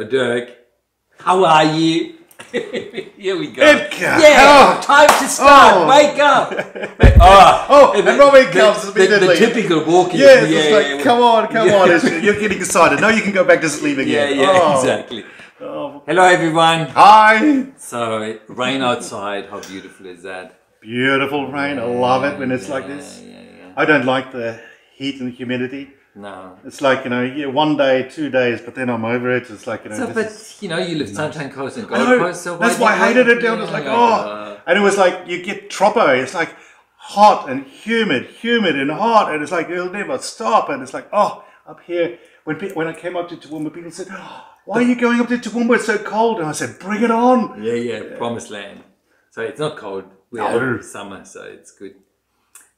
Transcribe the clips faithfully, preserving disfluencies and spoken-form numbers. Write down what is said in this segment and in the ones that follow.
Uh, Dirk, how are you? Here we go. Edgar. Yeah, oh. Time to start. Oh. Wake up. Oh, oh and, and Robbie comes. The, the, the typical walking. Yeah, yeah, it's like, yeah, come on, come yeah. on. You're getting excited. Now you can go back to sleep again. Yeah, yeah, oh. exactly. Oh. Hello, everyone. Hi. So, rain outside. How beautiful is that? Beautiful rain. I love it when it's yeah, like this. Yeah, yeah. I don't like the heat and humidity. No. It's like, you know, yeah, one day, two days, but then I'm over it. It's like, you know. So, but, you know, you live Sunshine Coast and Gold Coast. So that's why I hated it down. It's like, oh. And it was like, you get troppo. It's like hot and humid, humid and hot. And it's like, it'll never stop. And it's like, oh, up here. When pe when I came up to Toowoomba, people said, oh, why are you going up to Toowoomba? It's so cold. And I said, bring it on. Yeah, yeah, yeah. Promised land. So, it's not cold. We're out of summer, so it's good.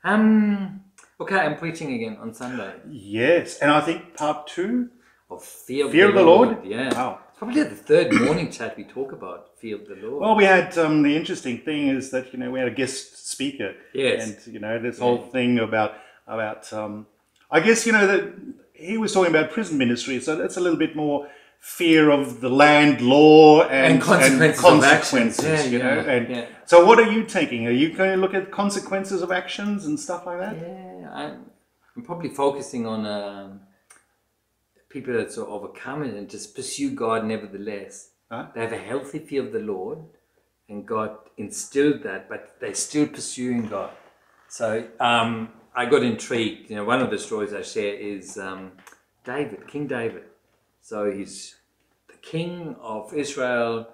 Um... Okay, I'm preaching again on Sunday. Yes, and I think part two of Fear of, fear the, of the Lord. Lord. Yeah, wow. It's probably the third morning chat we talk about Fear of the Lord. Well, we had um, the interesting thing is that, you know, we had a guest speaker. Yes, and you know this yeah. whole thing about about um, I guess you know that he was talking about prison ministry, so that's a little bit more fear of the land, law, and, and consequences. And consequences yeah, you yeah, know, and yeah. so what are you taking? Are you going to look at consequences of actions and stuff like that? Yeah. I'm, I'm probably focusing on um, people that sort of overcome it and just pursue God nevertheless. Huh? They have a healthy fear of the Lord and God instilled that, but they're still pursuing God. So um, I got intrigued. You know, one of the stories I share is um, David, King David. So he's the king of Israel.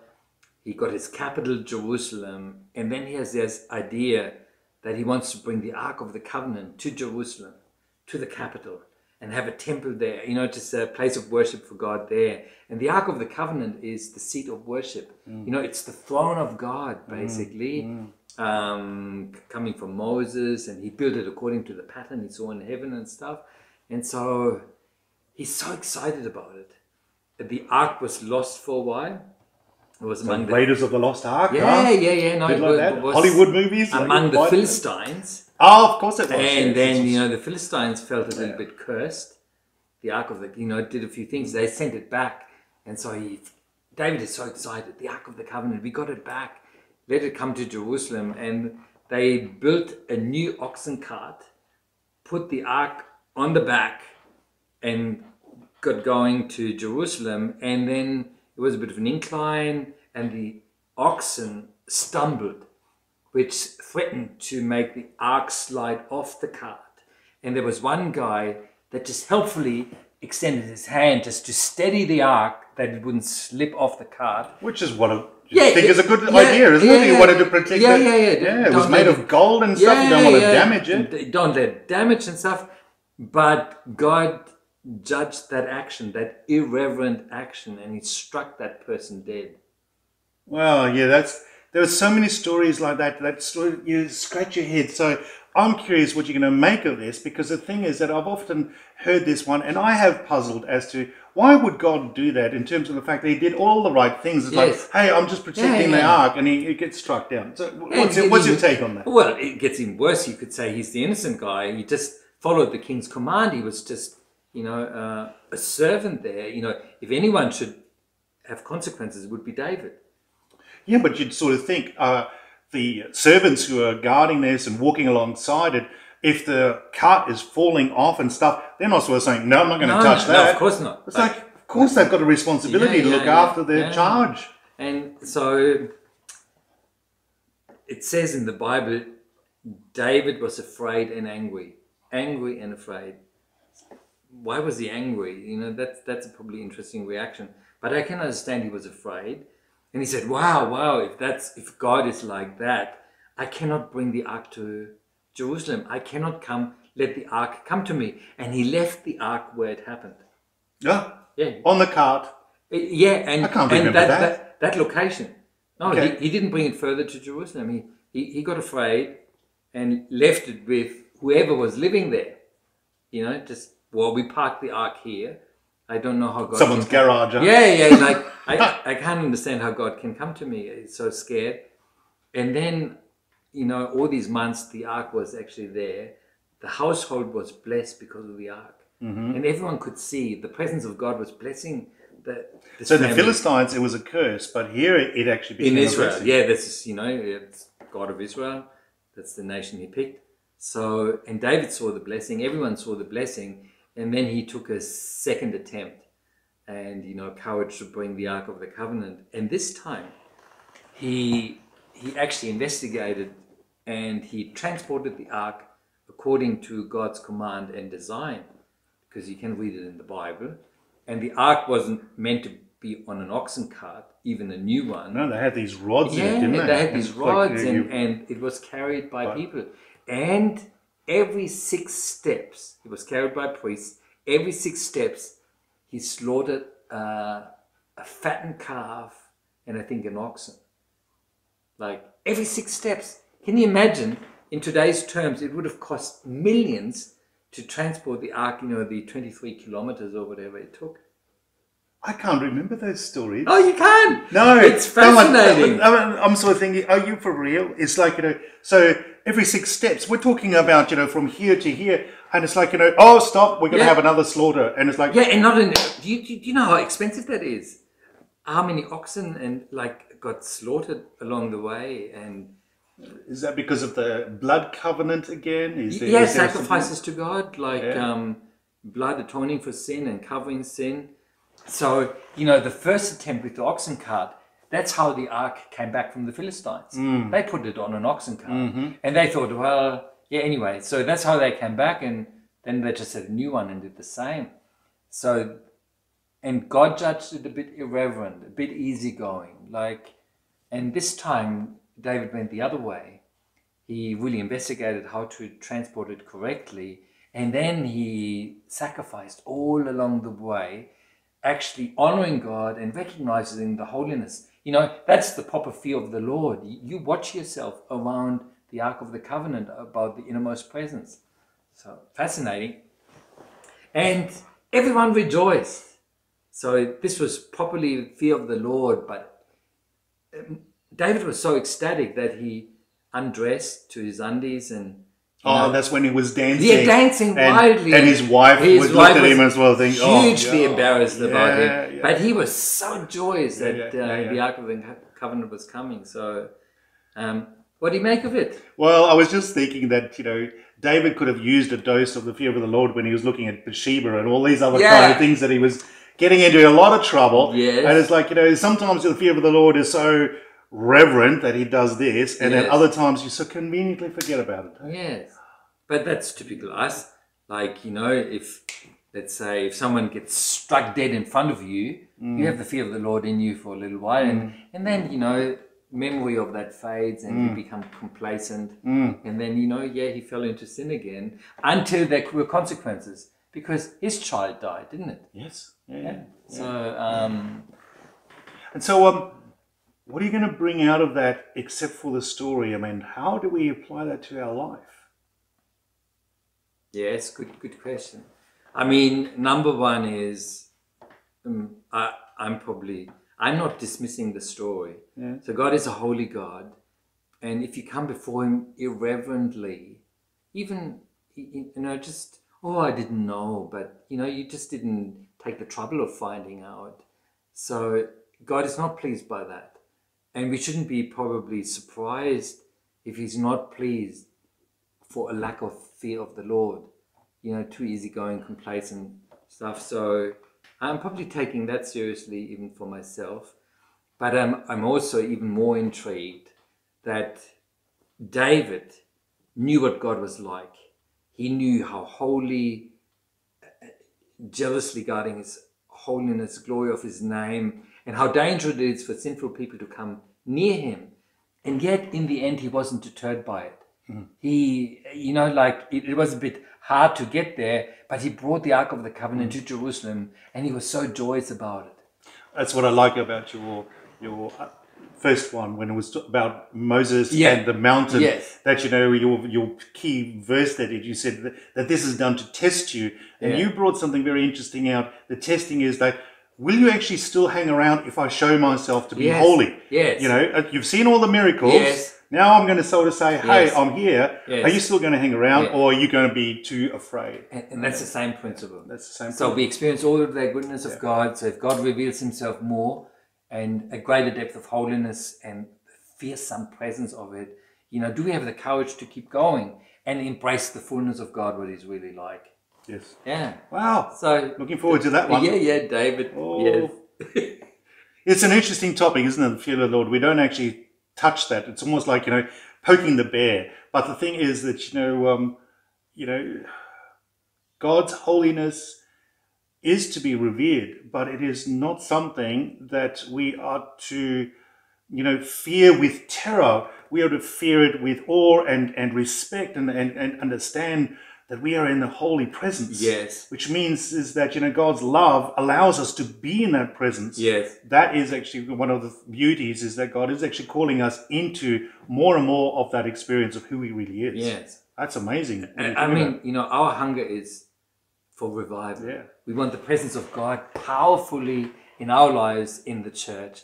He got his capital, Jerusalem, and then he has this idea that he wants to bring the Ark of the Covenant to Jerusalem, to the capital, and have a temple there, you know, just a place of worship for God there. And the Ark of the Covenant is the seat of worship. Mm. You know, it's the throne of God, basically, mm. Mm. Um, coming from Moses, and he built it according to the pattern he saw in heaven and stuff. And so he's so excited about it. The Ark was lost for a while. It was among the Raiders of the Lost Ark. Yeah, huh? yeah, yeah. No, it was, like it was Hollywood movies among the Philistines. Oh, of course it was. And yes, then you know the Philistines felt a little yeah. bit cursed. The Ark of the you know did a few things. They sent it back, and so he, David is so excited. The Ark of the Covenant, we got it back. Let it come to Jerusalem, and they built a new oxen cart, put the Ark on the back, and got going to Jerusalem, and then. It was a bit of an incline and the oxen stumbled, which threatened to make the ark slide off the cart. And there was one guy that just helpfully extended his hand just to steady the ark that it wouldn't slip off the cart. Which is what I yeah, think it, is a good yeah, idea, isn't yeah, it? You yeah, wanted to protect yeah, it. Yeah, yeah, yeah. It was made it, of gold and stuff. Yeah, you don't want yeah, to damage it. Don't let it damage and stuff. But God judged that action, that irreverent action, and he struck that person dead. Well, yeah, that's there are so many stories like that that sort of, you scratch your head. So I'm curious what you're going to make of this, because the thing is that I've often heard this one, and I have puzzled as to why would God do that in terms of the fact that he did all the right things. It's yes. like, hey, I'm just protecting yeah, yeah. the ark, and he, he gets struck down. So what's, it, what's your take on that? Well, it gets even worse. You could say he's the innocent guy. He just followed the king's command. He was just you know, uh, a servant there, you know, if anyone should have consequences, it would be David. Yeah, but you'd sort of think uh, the servants who are guarding this and walking alongside it, if the cart is falling off and stuff, they're not sort of saying, no, I'm not going to no, touch no, that. No, of course not. It's but, like, of course they've got a responsibility yeah, to look yeah, after yeah, their yeah. charge. And so it says in the Bible, David was afraid and angry, angry and afraid. Why was he angry? You know, that's, that's a probably interesting reaction. But I can understand he was afraid. And he said, wow, wow, if, that's, if God is like that, I cannot bring the ark to Jerusalem. I cannot come, let the ark come to me. And he left the ark where it happened. Yeah, yeah. on the cart. Yeah, and, I can't remember and that, that. that that location. No, okay. he, he didn't bring it further to Jerusalem. He, he, he got afraid and left it with whoever was living there. You know, just... Well, we parked the ark here. I don't know how God... Someone's can... garage. Huh? Yeah, yeah. Like, I, I can't understand how God can come to me. It's so scared. And then, you know, all these months, the ark was actually there. The household was blessed because of the ark. Mm-hmm. And everyone could see the presence of God was blessing that the so the Philistines, it was a curse, but here it actually became in Israel. A blessing. Yeah, that's, you know, it's God of Israel. That's the nation he picked. So, and David saw the blessing. Everyone saw the blessing, and then he took a second attempt, and you know, courage to bring the Ark of the Covenant. And this time, he he actually investigated, and he transported the Ark according to God's command and design, because you can read it in the Bible. And the Ark wasn't meant to be on an oxen cart, even a new one. No, they had these rods yeah, in it, didn't they? they had these it's rods, like, and, you... and it was carried by right. people. And every six steps, it was carried by priests, every six steps, he slaughtered uh, a fattened calf and I think an oxen. Like, every six steps. Can you imagine? In today's terms, it would have cost millions to transport the Ark, you know, the twenty-three kilometers or whatever it took. I can't remember those stories. Oh, you can? No. It's fascinating. No, I'm, I'm sort of thinking, are you for real? It's like, you know, so every six steps, we're talking about, you know, from here to here, and it's like, you know, oh, stop, we're going to yeah. have another slaughter. And it's like... Yeah, and not in... Do you, do you know how expensive that is? How many oxen and, like, got slaughtered along the way and... Is that because of the blood covenant again? Is there, yeah, is there sacrifices something? to God, like yeah. um, blood atoning for sin and covering sin. So, you know, the first attempt with the oxen cart, that's how the Ark came back from the Philistines. Mm. They put it on an oxen cart. Mm-hmm. And they thought, well, yeah, anyway. So that's how they came back, and then they just had a new one and did the same. So, and God judged it a bit irreverent, a bit easygoing. Like, and this time... David went the other way. He really investigated how to transport it correctly, and then he sacrificed all along the way, actually honoring God and recognizing the holiness. You know, that's the proper fear of the Lord. You watch yourself around the Ark of the Covenant, about the innermost presence. So fascinating. And everyone rejoiced. So this was properly fear of the Lord, but um, David was so ecstatic that he undressed to his undies and... Oh, know, that's when he was dancing. Yeah, dancing wildly. And, and his wife his would wife look at him as well, thinking, oh, hugely yeah, embarrassed yeah, about him. Yeah. But he was so joyous that yeah, yeah, yeah, uh, yeah. the Ark of the Covenant was coming. So, um, what do you make of it? Well, I was just thinking that, you know, David could have used a dose of the fear of the Lord when he was looking at Bathsheba and all these other yeah. kind of things that he was getting into a lot of trouble. Yes. And it's like, you know, sometimes the fear of the Lord is so... reverent that he does this, and yes. then other times you so conveniently forget about it. Don't yes, but that's typical us. Like, you know, if let's say if someone gets struck dead in front of you, mm. you have the fear of the Lord in you for a little while, mm. and and then you know memory of that fades, and mm. you become complacent, mm. and then you know yeah he fell into sin again until there were consequences because his child died, didn't it? Yes. Yeah. yeah. So um, and so um. what are you going to bring out of that except for the story? I mean, how do we apply that to our life? Yes, good good question. I mean, number one is, um, I, I'm probably, I'm not dismissing the story. Yeah. So God is a holy God. And if you come before him irreverently, even, you know, just, oh, I didn't know. But, you know, you just didn't take the trouble of finding out. So God is not pleased by that. And we shouldn't be probably surprised if he's not pleased for a lack of fear of the Lord. You know, too easygoing, complacent stuff. So I'm probably taking that seriously even for myself. But I'm, I'm also even more intrigued that David knew what God was like. He knew how holy, jealously guarding his holiness, glory of his name, and how dangerous it is for sinful people to come near him. And yet, in the end, he wasn't deterred by it. Mm. He, you know, like, it, it was a bit hard to get there, but he brought the Ark of the Covenant mm. to Jerusalem, and he was so joyous about it. That's what I like about your, your first one, when it was about Moses yeah. and the mountain. Yes. That, you know, your, your key verse that you said, that, that this is done to test you. And yeah. you brought something very interesting out. The testing is that, will you actually still hang around if I show myself to be yes. holy? Yes. You know, you've seen all the miracles. Yes. Now I'm going to sort of say, hey, yes. I'm here. Yes. Are you still going to hang around, yeah. or are you going to be too afraid? And, and that's yeah. the same principle. That's the same principle. So we experience all of the goodness yeah. of God. So if God reveals himself more and a greater depth of holiness and fearsome presence of it, you know, do we have the courage to keep going and embrace the fullness of God, what he's really like? Yes. Yeah. Wow. So looking forward to that one. Yeah, yeah, David. Oh. Yes. It's an interesting topic, isn't it? The fear of the Lord. We don't actually touch that. It's almost like, you know, poking the bear. But the thing is that, you know, um, you know, God's holiness is to be revered, but it is not something that we are to, you know, fear with terror. We are to fear it with awe and, and respect and, and, and understand that we are in the holy presence. Yes. Which means is that, you know, God's love allows us to be in that presence. Yes. That is actually one of the beauties, is that God is actually calling us into more and more of that experience of who he really is. Yes. That's amazing. And I mean, about. you know, our hunger is for revival. Yeah. We want the presence of God powerfully in our lives in the church.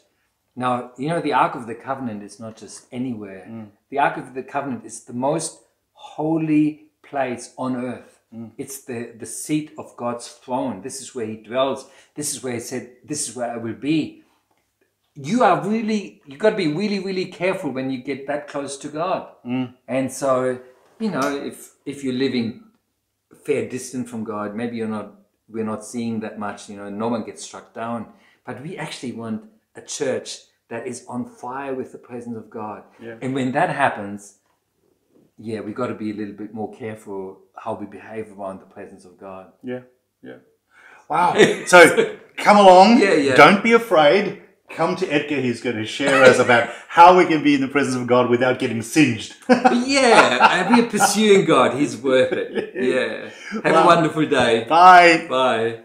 Now, you know, the Ark of the Covenant is not just anywhere. Mm. The Ark of the Covenant is the most holy place on earth. Mm. It's the, the seat of God's throne. This is where he dwells. This is where he said, this is where I will be. You are really, you've got to be really, really careful when you get that close to God. Mm. And so, you know, if, if you're living a fair distance from God, maybe you're not, we're not seeing that much, you know, no one gets struck down. But we actually want a church that is on fire with the presence of God. Yeah. And when that happens, yeah, we've got to be a little bit more careful how we behave around the presence of God. Yeah, yeah. Wow. So come along. Yeah, yeah. Don't be afraid. Come to Edgar. He's going to share us about how we can be in the presence of God without getting singed. Yeah, and we're pursuing God. He's worth it. Yeah. Have wow. a wonderful day. Bye. Bye.